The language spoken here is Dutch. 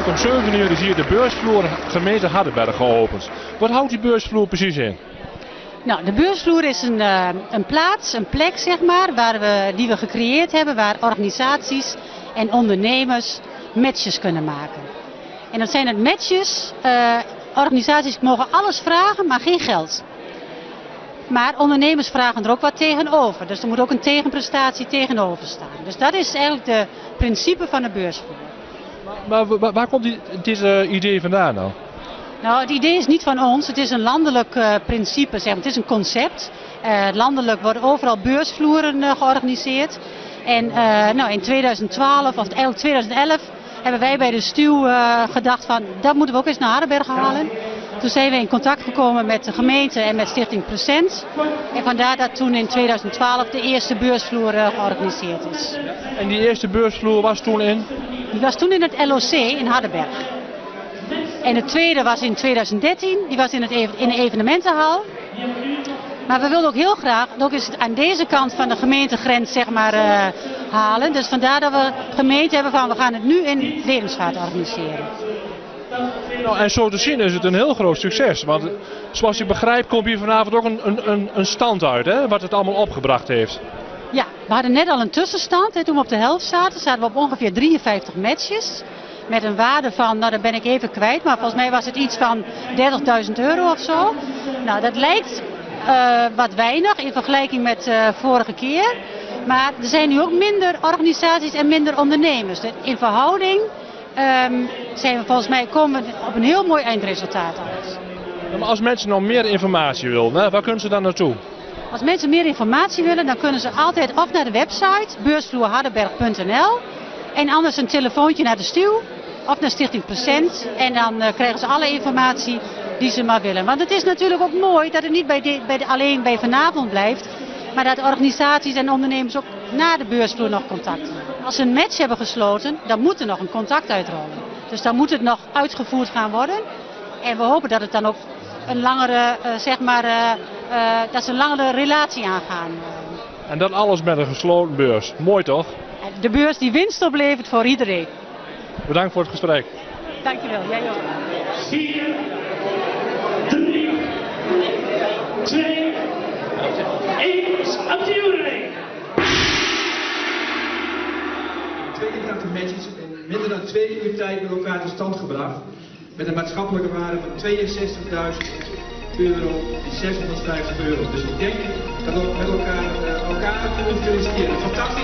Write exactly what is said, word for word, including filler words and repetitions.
Vanavond om zeven uur is hier de beursvloer gemeente Hardenberg geopend. Wat houdt die beursvloer precies in? Nou, de beursvloer is een, uh, een plaats, een plek zeg maar, waar we, die we gecreëerd hebben, waar organisaties en ondernemers matches kunnen maken. En dat zijn het matches, uh, organisaties mogen alles vragen, maar geen geld. Maar ondernemers vragen er ook wat tegenover, dus er moet ook een tegenprestatie tegenover staan. Dus dat is eigenlijk het principe van de beursvloer. Maar, maar, maar waar komt die, dit uh, idee vandaan nou? Nou, het idee is niet van ons, het is een landelijk uh, principe, zeg maar. Het is een concept. Uh, landelijk worden overal beursvloeren uh, georganiseerd. En uh, nou, in tweeduizend twaalf of tweeduizend elf hebben wij bij de stuw uh, gedacht van, dat moeten we ook eens naar Hardenberg halen. Toen zijn we in contact gekomen met de gemeente en met Stichting Present. En vandaar dat toen in tweeduizend twaalf de eerste beursvloer uh, georganiseerd is. En die eerste beursvloer was toen in? Die was toen in het L O C in Hardenberg. En de tweede was in tweeduizend dertien, die was in, het even, in de evenementenhal. Maar we wilden ook heel graag, ook eens aan deze kant van de gemeentegrens zeg maar, uh, halen. Dus vandaar dat we gemeente hebben van, we gaan het nu in Dedemsvaart organiseren. Nou, en zo te zien is het een heel groot succes. Want zoals je begrijpt komt hier vanavond ook een, een, een stand uit, hè, wat het allemaal opgebracht heeft. Ja, we hadden net al een tussenstand. Hè, toen we op de helft zaten, zaten we op ongeveer drieënvijftig matches. Met een waarde van, nou dat ben ik even kwijt, maar volgens mij was het iets van dertigduizend euro of zo. Nou, dat lijkt uh, wat weinig in vergelijking met uh, vorige keer. Maar er zijn nu ook minder organisaties en minder ondernemers. Dus in verhouding um, zijn we volgens mij komen op een heel mooi eindresultaat uit. Maar als mensen nou meer informatie willen, waar kunnen ze dan naartoe? Als mensen meer informatie willen, dan kunnen ze altijd of naar de website beursvloerhardenberg punt n l. En anders een telefoontje naar de stuw. Of naar Stichting Present. En dan uh, krijgen ze alle informatie die ze maar willen. Want het is natuurlijk ook mooi dat het niet bij de, bij de, alleen bij vanavond blijft. Maar dat organisaties en ondernemers ook na de beursvloer nog contact hebben. Als ze een match hebben gesloten, dan moet er nog een contact uitrollen. Dus dan moet het nog uitgevoerd gaan worden. En we hopen dat het dan ook een langere, uh, zeg maar, uh, uh, dat ze een langere relatie aangaan. En dat alles met een gesloten beurs. Mooi toch? De beurs die winst oplevert voor iedereen. Bedankt voor het gesprek. Dankjewel, jij ook. vier, drie, twee, één, op de urenring. tweeëntachtig matches in minder dan twee uur tijd met elkaar tot stand gebracht. Met een maatschappelijke waarde van tweeënzestigduizend euro en zeshonderdvijftig euro. Dus ik denk dat we met elkaar, elkaar kunnen feliciteren. Fantastisch.